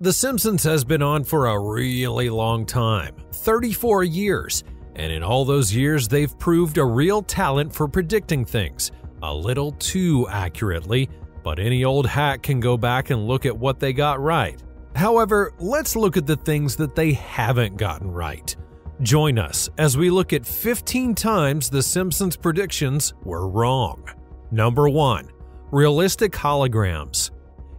The Simpsons has been on for a really long time, 34 years, and in all those years they've proved a real talent for predicting things, a little too accurately, but any old hack can go back and look at what they got right. However, let's look at the things that they haven't gotten right. Join us as we look at 15 times the Simpsons' predictions were wrong. Number 1. Realistic holograms.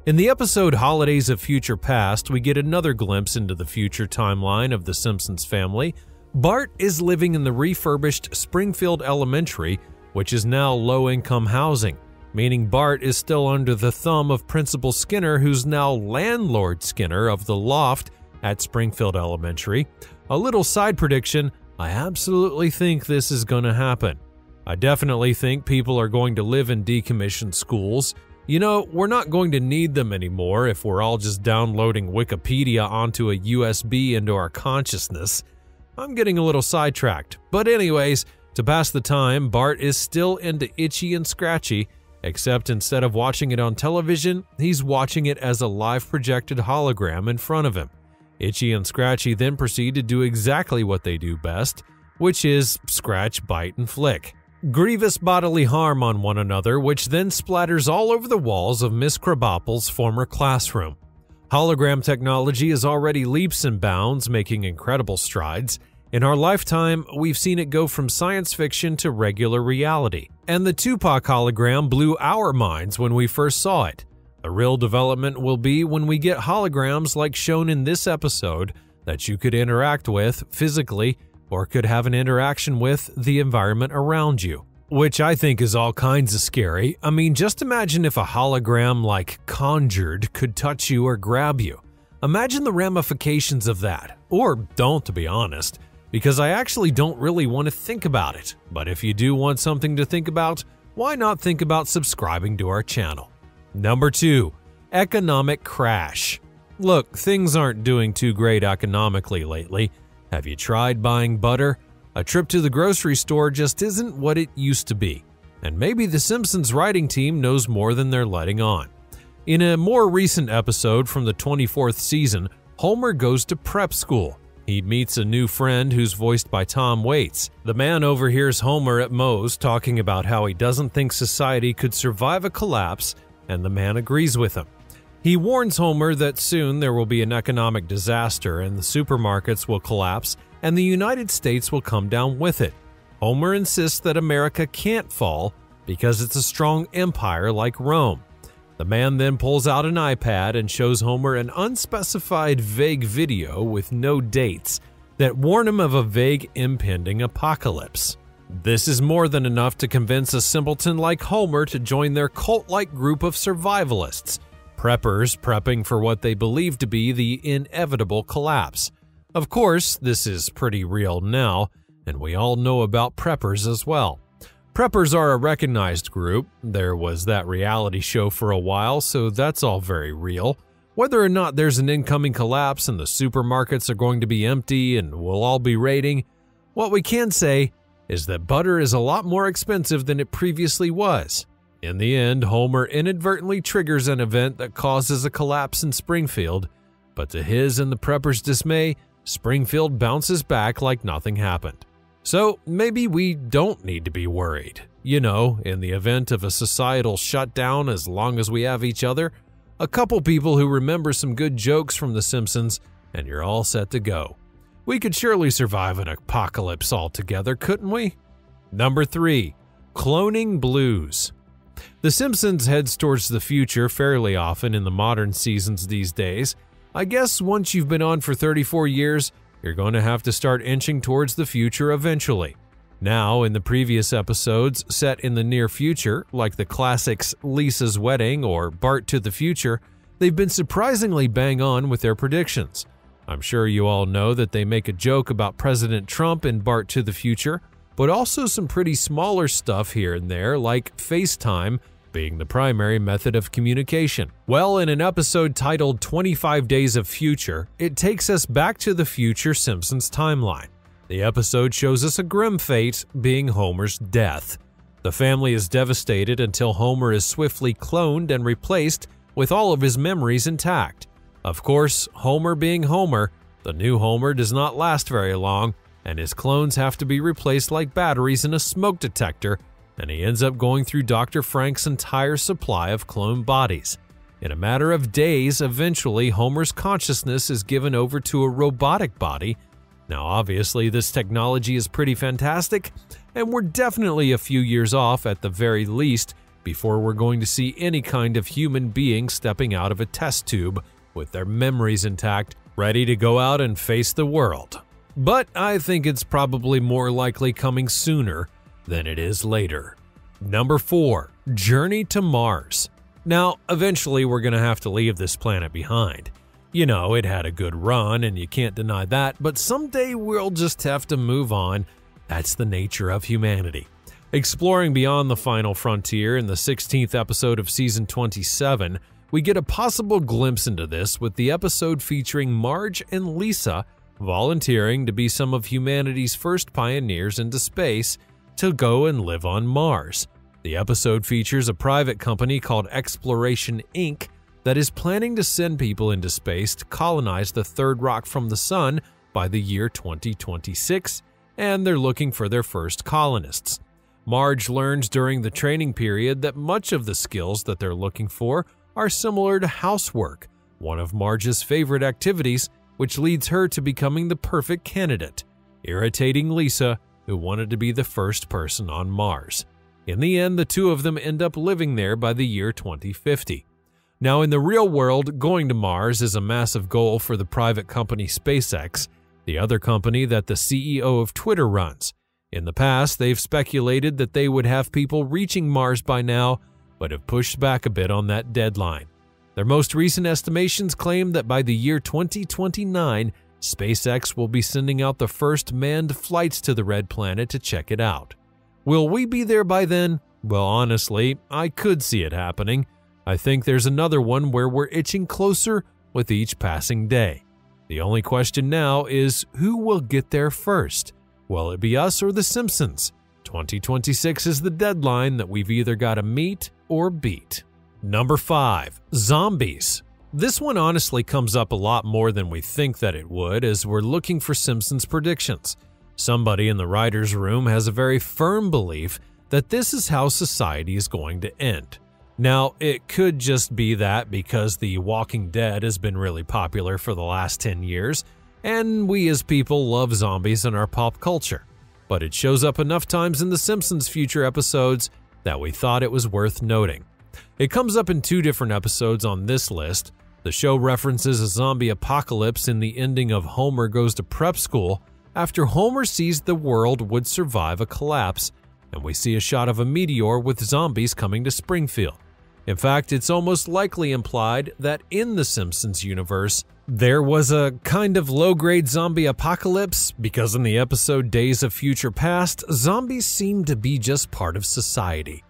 In the episode Holidays of Future Past, we get another glimpse into the future timeline of the Simpsons family. Bart is living in the refurbished Springfield Elementary, which is now low-income housing, meaning Bart is still under the thumb of Principal Skinner, who's now landlord Skinner of the loft at Springfield Elementary. A little side prediction, I absolutely think this is going to happen. I definitely think people are going to live in decommissioned schools. You know, we're not going to need them anymore if we're all just downloading Wikipedia onto a USB into our consciousness. I'm getting a little sidetracked, but anyways, to pass the time, Bart is still into Itchy and Scratchy, except instead of watching it on television, he's watching it as a live projected hologram in front of him. Itchy and Scratchy then proceed to do exactly what they do best, which is scratch, bite, and flick. Grievous bodily harm on one another, which then splatters all over the walls of Miss Krabappel's former classroom. Hologram technology is already leaps and bounds, making incredible strides. In our lifetime, we've seen it go from science fiction to regular reality. And the Tupac hologram blew our minds when we first saw it. The real development will be when we get holograms like shown in this episode that you could interact with physically, or could have an interaction with the environment around you, which I think is all kinds of scary. I mean, just imagine if a hologram like Conjured could touch you or grab you. Imagine the ramifications of that, or don't, to be honest, because I actually don't really want to think about it. But if you do want something to think about, why not think about subscribing to our channel? Number 2. Economic crash. Look, things aren't doing too great economically lately. Have you tried buying butter? A trip to the grocery store just isn't what it used to be. And maybe the Simpsons writing team knows more than they're letting on. In a more recent episode from the 24th season, Homer goes to prep school. He meets a new friend who's voiced by Tom Waits. The man overhears Homer at Moe's talking about how he doesn't think society could survive a collapse, and the man agrees with him. He warns Homer that soon there will be an economic disaster and the supermarkets will collapse and the United States will come down with it. Homer insists that America can't fall because it's a strong empire like Rome. The man then pulls out an iPad and shows Homer an unspecified vague video with no dates that warn him of a vague impending apocalypse. This is more than enough to convince a simpleton like Homer to join their cult-like group of survivalists, preppers prepping for what they believe to be the inevitable collapse. Of course, this is pretty real now, and we all know about preppers as well. Preppers are a recognized group. There was that reality show for a while, so that's all very real. Whether or not there's an incoming collapse and the supermarkets are going to be empty and we'll all be raiding, what we can say is that butter is a lot more expensive than it previously was. In the end, Homer inadvertently triggers an event that causes a collapse in Springfield, but to his and the preppers' dismay, Springfield bounces back like nothing happened. So maybe we don't need to be worried. You know, in the event of a societal shutdown, as long as we have each other, a couple people who remember some good jokes from The Simpsons, and you're all set to go. We could surely survive an apocalypse altogether, couldn't we? Number 3. Cloning blues. The Simpsons heads towards the future fairly often in the modern seasons these days. I guess once you've been on for 34 years, you're going to have to start inching towards the future eventually. Now, in the previous episodes set in the near future, like the classics Lisa's Wedding or Bart to the Future, they've been surprisingly bang on with their predictions. I'm sure you all know that they make a joke about President Trump in Bart to the Future, but also some pretty smaller stuff here and there, like FaceTime being the primary method of communication. Well, in an episode titled 25 Days of Future, it takes us back to the future Simpsons timeline. The episode shows us a grim fate being Homer's death. The family is devastated until Homer is swiftly cloned and replaced with all of his memories intact. Of course, Homer being Homer, the new Homer does not last very long, and his clones have to be replaced like batteries in a smoke detector, and he ends up going through Dr. Frank's entire supply of clone bodies. In a matter of days, eventually, Homer's consciousness is given over to a robotic body. Now, obviously, this technology is pretty fantastic, and we're definitely a few years off at the very least before we're going to see any kind of human being stepping out of a test tube with their memories intact, ready to go out and face the world. But I think it's probably more likely coming sooner than it is later. Number 4. Journey to Mars. Now, eventually we're going to have to leave this planet behind. You know, it had a good run and you can't deny that, but someday we'll just have to move on. That's the nature of humanity. Exploring beyond the final frontier in the 16th episode of season 27, we get a possible glimpse into this with the episode featuring Marge and Lisa volunteering to be some of humanity's first pioneers into space to go and live on Mars. The episode features a private company called Exploration Inc. that is planning to send people into space to colonize the third rock from the sun by the year 2026, and they're looking for their first colonists. Marge learns during the training period that much of the skills that they're looking for are similar to housework, one of Marge's favorite activities, which leads her to becoming the perfect candidate, irritating Lisa, who wanted to be the first person on Mars. In the end, the two of them end up living there by the year 2050. Now, in the real world, going to Mars is a massive goal for the private company SpaceX, the other company that the CEO of Twitter runs. In the past, they've speculated that they would have people reaching Mars by now, but have pushed back a bit on that deadline. Their most recent estimations claim that by the year 2029, SpaceX will be sending out the first manned flights to the Red Planet to check it out. Will we be there by then? Well, honestly, I could see it happening. I think there's another one where we're itching closer with each passing day. The only question now is who will get there first? Will it be us or The Simpsons? 2026 is the deadline that we've either got to meet or beat. Number 5. Zombies. This one honestly comes up a lot more than we think that it would, as we're looking for Simpsons predictions. Somebody in the writer's room has a very firm belief that this is how society is going to end. Now, it could just be that because The Walking Dead has been really popular for the last 10 years, and we as people love zombies in our pop culture. But it shows up enough times in The Simpsons' future episodes that we thought it was worth noting. It comes up in 2 different episodes on this list. The show references a zombie apocalypse in the ending of Homer Goes to Prep School after Homer sees the world would survive a collapse, and we see a shot of a meteor with zombies coming to Springfield. In fact, it's almost likely implied that in the Simpsons universe, there was a kind of low-grade zombie apocalypse, because in the episode Days of Future Past, zombies seem to be just part of society.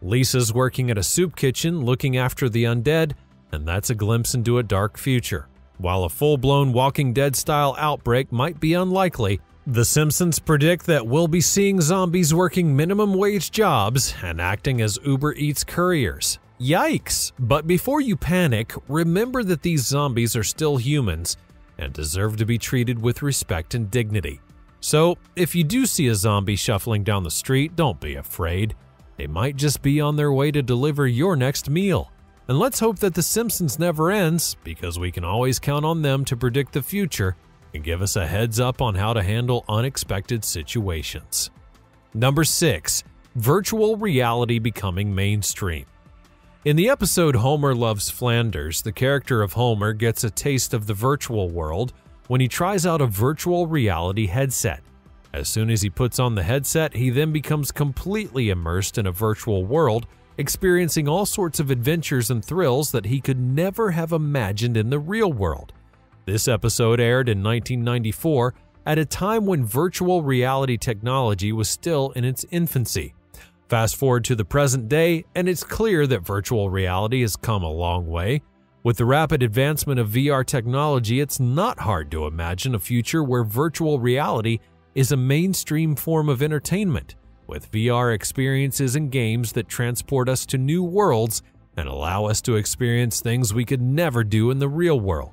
Lisa's working at a soup kitchen looking after the undead, and that's a glimpse into a dark future. While a full-blown Walking Dead-style outbreak might be unlikely, The Simpsons predict that we'll be seeing zombies working minimum-wage jobs and acting as Uber Eats couriers. Yikes! But before you panic, remember that these zombies are still humans and deserve to be treated with respect and dignity. So, if you do see a zombie shuffling down the street, don't be afraid. They might just be on their way to deliver your next meal. And let's hope that The Simpsons never ends, because we can always count on them to predict the future and give us a heads up on how to handle unexpected situations. Number 6. Virtual reality becoming mainstream. In the episode Homer Loves Flanders, the character of Homer gets a taste of the virtual world when he tries out a virtual reality headset. As soon as he puts on the headset, he then becomes completely immersed in a virtual world, experiencing all sorts of adventures and thrills that he could never have imagined in the real world. This episode aired in 1994 at a time when virtual reality technology was still in its infancy. Fast forward to the present day, and it's clear that virtual reality has come a long way. With the rapid advancement of VR technology, it's not hard to imagine a future where virtual reality is a mainstream form of entertainment, with VR experiences and games that transport us to new worlds and allow us to experience things we could never do in the real world.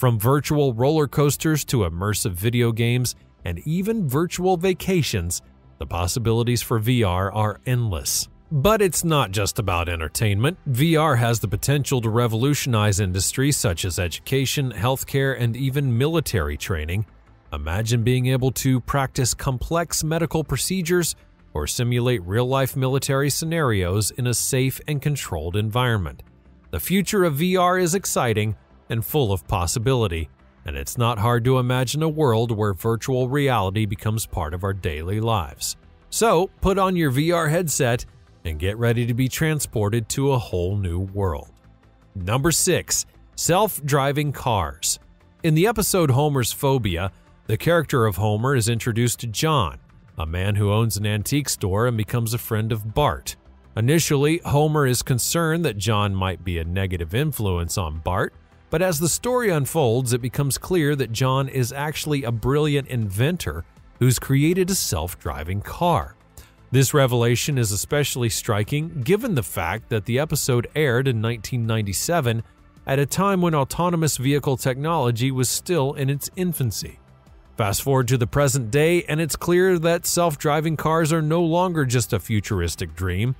From virtual roller coasters to immersive video games and even virtual vacations, the possibilities for VR are endless. But it's not just about entertainment. VR has the potential to revolutionize industries such as education, healthcare, and even military training. Imagine being able to practice complex medical procedures or simulate real-life military scenarios in a safe and controlled environment. The future of VR is exciting and full of possibility, and it's not hard to imagine a world where virtual reality becomes part of our daily lives. So, put on your VR headset and get ready to be transported to a whole new world. Number 6. Self-driving cars. In the episode Homer's Phobia, the character of Homer is introduced to John, a man who owns an antique store and becomes a friend of Bart. Initially, Homer is concerned that John might be a negative influence on Bart, but as the story unfolds, it becomes clear that John is actually a brilliant inventor who's created a self-driving car. This revelation is especially striking given the fact that the episode aired in 1997 at a time when autonomous vehicle technology was still in its infancy. Fast forward to the present day, and it's clear that self-driving cars are no longer just a futuristic dream.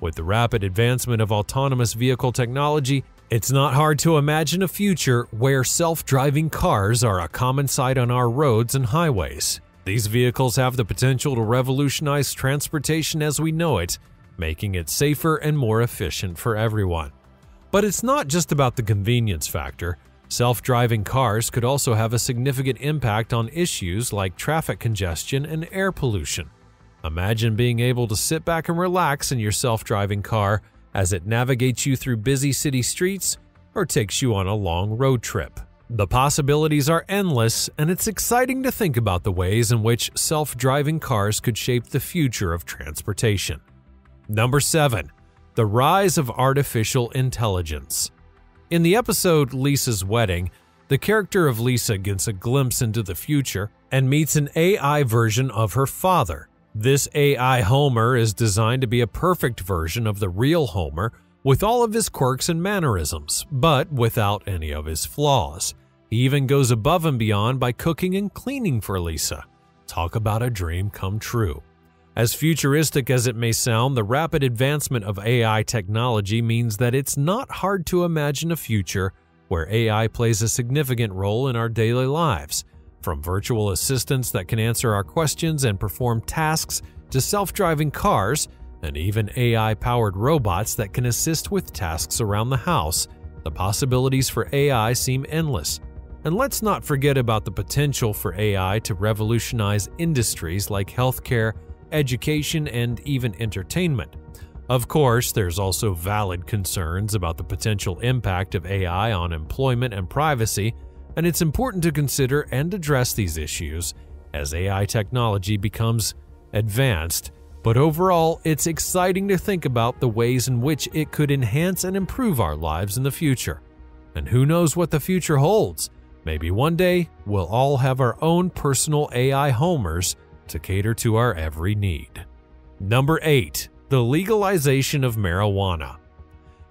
With the rapid advancement of autonomous vehicle technology, it's not hard to imagine a future where self-driving cars are a common sight on our roads and highways. These vehicles have the potential to revolutionize transportation as we know it, making it safer and more efficient for everyone. But it's not just about the convenience factor. Self-driving cars could also have a significant impact on issues like traffic congestion and air pollution. Imagine being able to sit back and relax in your self-driving car as it navigates you through busy city streets or takes you on a long road trip. The possibilities are endless, and it's exciting to think about the ways in which self-driving cars could shape the future of transportation. Number 7. The Rise of Artificial Intelligence. In the episode Lisa's Wedding, the character of Lisa gets a glimpse into the future and meets an AI version of her father. This AI Homer is designed to be a perfect version of the real Homer, with all of his quirks and mannerisms, but without any of his flaws. He even goes above and beyond by cooking and cleaning for Lisa. Talk about a dream come true. As futuristic as it may sound, the rapid advancement of AI technology means that it's not hard to imagine a future where AI plays a significant role in our daily lives. From virtual assistants that can answer our questions and perform tasks to self-driving cars and even AI-powered robots that can assist with tasks around the house, the possibilities for AI seem endless. And let's not forget about the potential for AI to revolutionize industries like healthcare, education, and even entertainment. Of course, there's also valid concerns about the potential impact of AI on employment and privacy, and it's important to consider and address these issues as AI technology becomes advanced, but overall, it's exciting to think about the ways in which it could enhance and improve our lives in the future. And who knows what the future holds? Maybe one day, we'll all have our own personal AI Homers to cater to our every need. Number 8. The legalization of marijuana.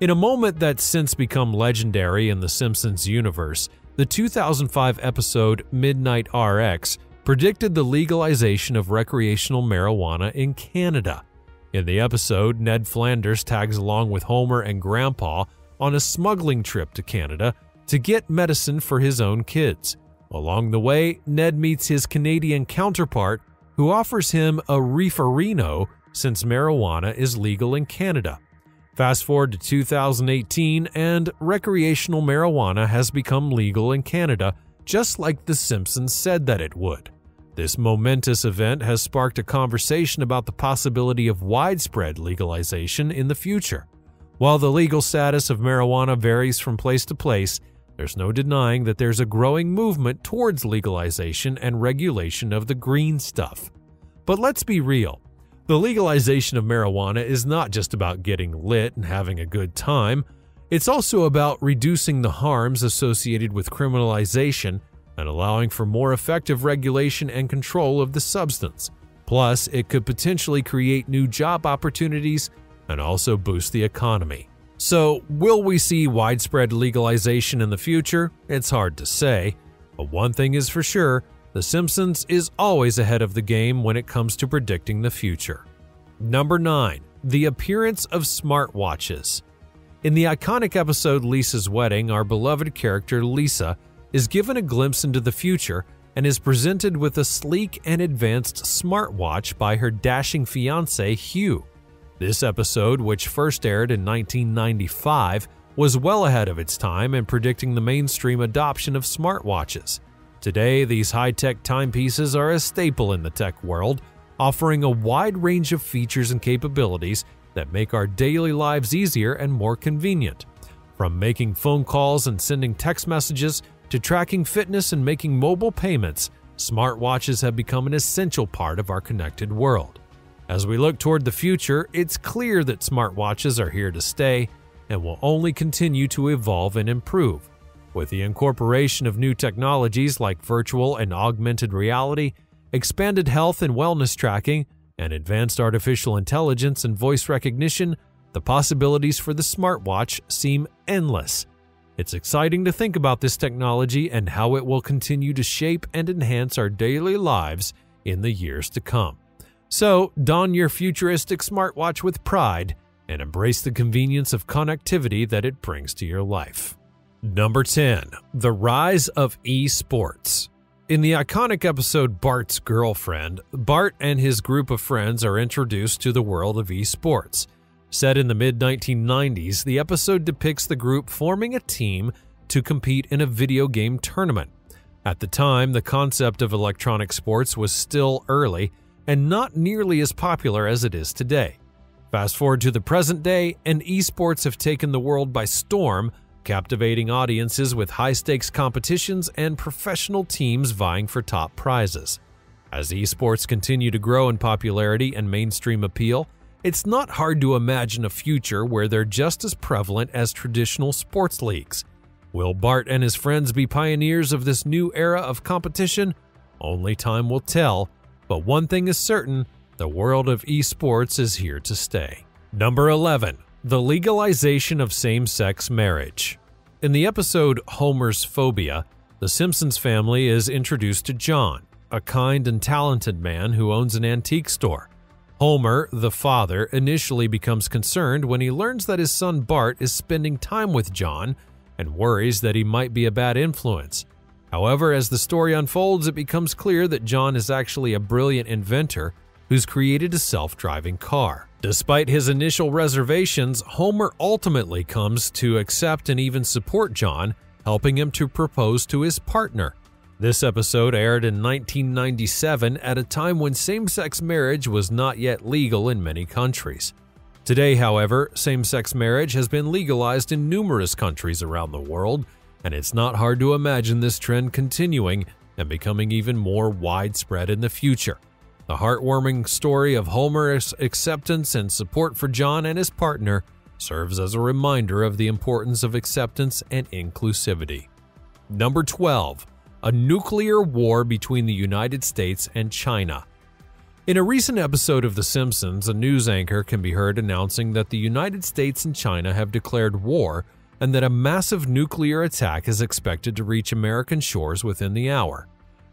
In a moment that's since become legendary in the Simpsons universe, the 2005 episode Midnight RX predicted the legalization of recreational marijuana in Canada. In the episode, Ned Flanders tags along with Homer and Grandpa on a smuggling trip to Canada to get medicine for his own kids. Along the way, Ned meets his Canadian counterpart who offers him a reeferino since marijuana is legal in Canada. Fast forward to 2018, and recreational marijuana has become legal in Canada, just like The Simpsons said that it would. This momentous event has sparked a conversation about the possibility of widespread legalization in the future. While the legal status of marijuana varies from place to place, there's no denying that there's a growing movement towards legalization and regulation of the green stuff. But let's be real. The legalization of marijuana is not just about getting lit and having a good time. It's also about reducing the harms associated with criminalization and allowing for more effective regulation and control of the substance. Plus, it could potentially create new job opportunities and also boost the economy. So, will we see widespread legalization in the future? It's hard to say. But one thing is for sure, The Simpsons is always ahead of the game when it comes to predicting the future. Number 9. The appearance of smartwatches. In the iconic episode Lisa's Wedding, our beloved character Lisa is given a glimpse into the future and is presented with a sleek and advanced smartwatch by her dashing fiancé Hugh. This episode, which first aired in 1995, was well ahead of its time in predicting the mainstream adoption of smartwatches. Today, these high-tech timepieces are a staple in the tech world, offering a wide range of features and capabilities that make our daily lives easier and more convenient. From making phone calls and sending text messages to tracking fitness and making mobile payments, smartwatches have become an essential part of our connected world. As we look toward the future, it's clear that smartwatches are here to stay and will only continue to evolve and improve. With the incorporation of new technologies like virtual and augmented reality, expanded health and wellness tracking, and advanced artificial intelligence and voice recognition, the possibilities for the smartwatch seem endless. It's exciting to think about this technology and how it will continue to shape and enhance our daily lives in the years to come. So, don your futuristic smartwatch with pride and embrace the convenience of connectivity that it brings to your life. Number 10. The rise of esports. In the iconic episode Bart's Girlfriend, Bart and his group of friends are introduced to the world of esports. Set in the mid-1990s, the episode depicts the group forming a team to compete in a video game tournament. At the time, the concept of electronic sports was still early and not nearly as popular as it is today. Fast forward to the present day, and esports have taken the world by storm, captivating audiences with high-stakes competitions and professional teams vying for top prizes. As esports continue to grow in popularity and mainstream appeal, it's not hard to imagine a future where they're just as prevalent as traditional sports leagues. Will Bart and his friends be pioneers of this new era of competition? Only time will tell, but one thing is certain, the world of esports is here to stay. Number 11. The legalization of same-sex marriage. In the episode Homer's Phobia, the Simpsons family is introduced to John, a kind and talented man who owns an antique store. Homer, the father, initially becomes concerned when he learns that his son Bart is spending time with John and worries that he might be a bad influence. However, as the story unfolds, it becomes clear that John is actually a brilliant inventor who's created a self-driving car. Despite his initial reservations, Homer ultimately comes to accept and even support John, helping him to propose to his partner. This episode aired in 1997 at a time when same-sex marriage was not yet legal in many countries. Today, however, same-sex marriage has been legalized in numerous countries around the world, and it's not hard to imagine this trend continuing and becoming even more widespread in the future. The heartwarming story of Homer's acceptance and support for John and his partner serves as a reminder of the importance of acceptance and inclusivity. Number 12. A nuclear war between the United States and China. In a recent episode of The Simpsons, a news anchor can be heard announcing that the United States and China have declared war and that a massive nuclear attack is expected to reach American shores within the hour.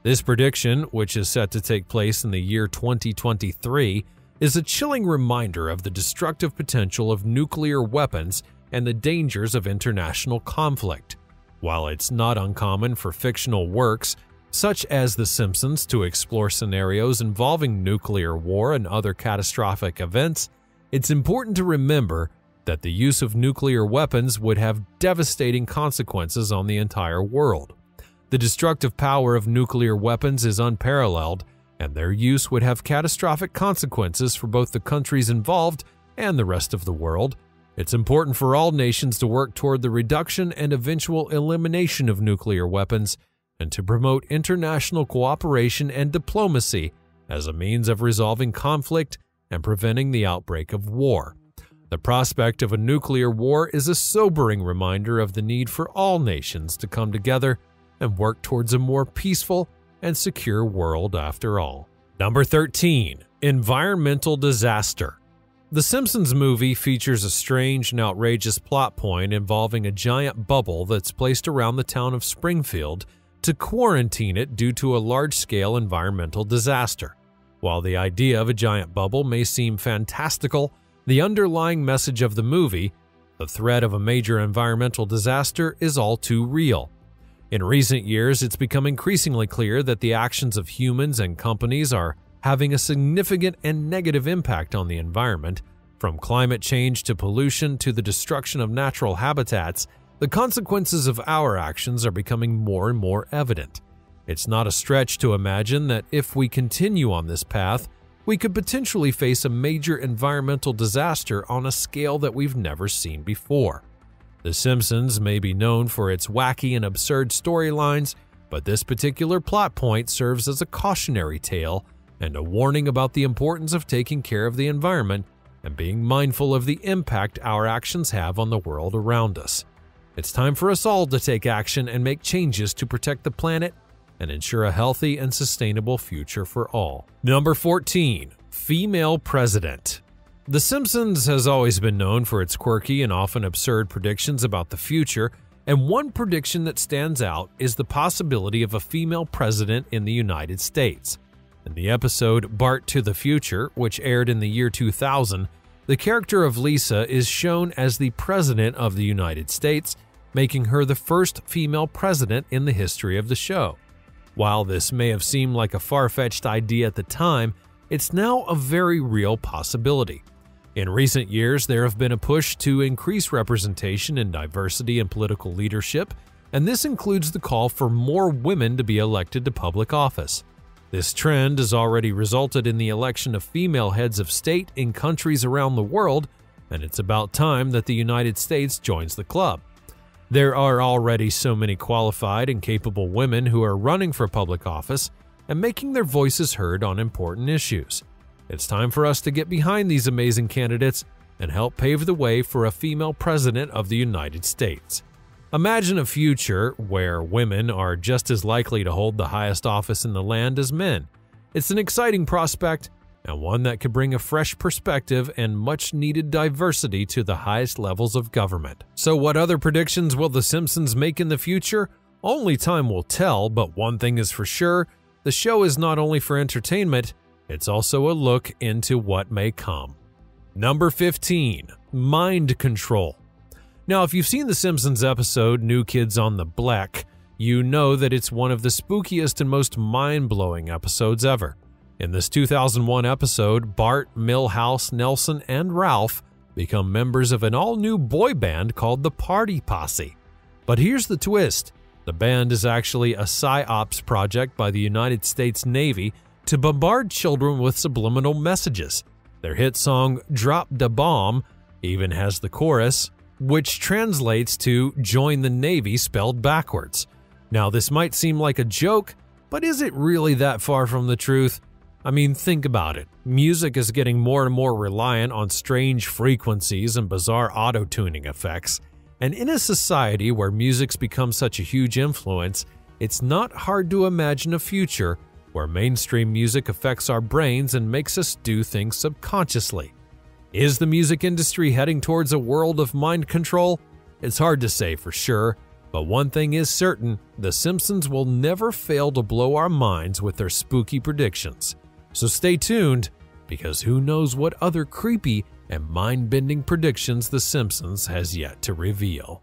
This prediction, which is set to take place in the year 2023, is a chilling reminder of the destructive potential of nuclear weapons and the dangers of international conflict. While it's not uncommon for fictional works, such as The Simpsons, to explore scenarios involving nuclear war and other catastrophic events, it's important to remember that the use of nuclear weapons would have devastating consequences on the entire world. The destructive power of nuclear weapons is unparalleled, and their use would have catastrophic consequences for both the countries involved and the rest of the world. It's important for all nations to work toward the reduction and eventual elimination of nuclear weapons, and to promote international cooperation and diplomacy as a means of resolving conflict and preventing the outbreak of war. The prospect of a nuclear war is a sobering reminder of the need for all nations to come together and work towards a more peaceful and secure world after all. Number 13. Environmental disaster. The Simpsons Movie features a strange and outrageous plot point involving a giant bubble that's placed around the town of Springfield to quarantine it due to a large-scale environmental disaster. While the idea of a giant bubble may seem fantastical, the underlying message of the movie, the threat of a major environmental disaster, is all too real. In recent years, it's become increasingly clear that the actions of humans and companies are having a significant and negative impact on the environment. From climate change to pollution to the destruction of natural habitats, the consequences of our actions are becoming more and more evident. It's not a stretch to imagine that if we continue on this path, we could potentially face a major environmental disaster on a scale that we've never seen before. The Simpsons may be known for its wacky and absurd storylines, but this particular plot point serves as a cautionary tale and a warning about the importance of taking care of the environment and being mindful of the impact our actions have on the world around us. It's time for us all to take action and make changes to protect the planet and ensure a healthy and sustainable future for all. Number 14. Female President. The Simpsons has always been known for its quirky and often absurd predictions about the future, and one prediction that stands out is the possibility of a female president in the United States. In the episode Bart to the Future, which aired in the year 2000, the character of Lisa is shown as the President of the United States, making her the first female president in the history of the show. While this may have seemed like a far-fetched idea at the time, it's now a very real possibility. In recent years, there have been a push to increase representation and diversity in political leadership, and this includes the call for more women to be elected to public office. This trend has already resulted in the election of female heads of state in countries around the world, and it's about time that the United States joins the club. There are already so many qualified and capable women who are running for public office and making their voices heard on important issues. It's time for us to get behind these amazing candidates and help pave the way for a female president of the United States. Imagine a future where women are just as likely to hold the highest office in the land as men. It's an exciting prospect, and one that could bring a fresh perspective and much-needed diversity to the highest levels of government. So what other predictions will The Simpsons make in the future? Only time will tell, but one thing is for sure, the show is not only for entertainment, it's also a look into what may come. Number 15. Mind Control. Now, if you've seen the Simpsons episode New Kids on the Block, you know that it's one of the spookiest and most mind-blowing episodes ever. In this 2001 episode, Bart, Milhouse, Nelson, and Ralph become members of an all-new boy band called the Party Posse. But here's the twist. The band is actually a PsyOps project by the United States Navy to bombard children with subliminal messages. Their hit song, Drop Da Bomb, even has the chorus, which translates to join the Navy spelled backwards. Now, this might seem like a joke, but is it really that far from the truth? I mean, think about it. Music is getting more and more reliant on strange frequencies and bizarre auto-tuning effects. And in a society where music's become such a huge influence, it's not hard to imagine a future where mainstream music affects our brains and makes us do things subconsciously. Is the music industry heading towards a world of mind control? It's hard to say for sure, but one thing is certain, The Simpsons will never fail to blow our minds with their spooky predictions. So stay tuned, because who knows what other creepy and mind-bending predictions The Simpsons has yet to reveal.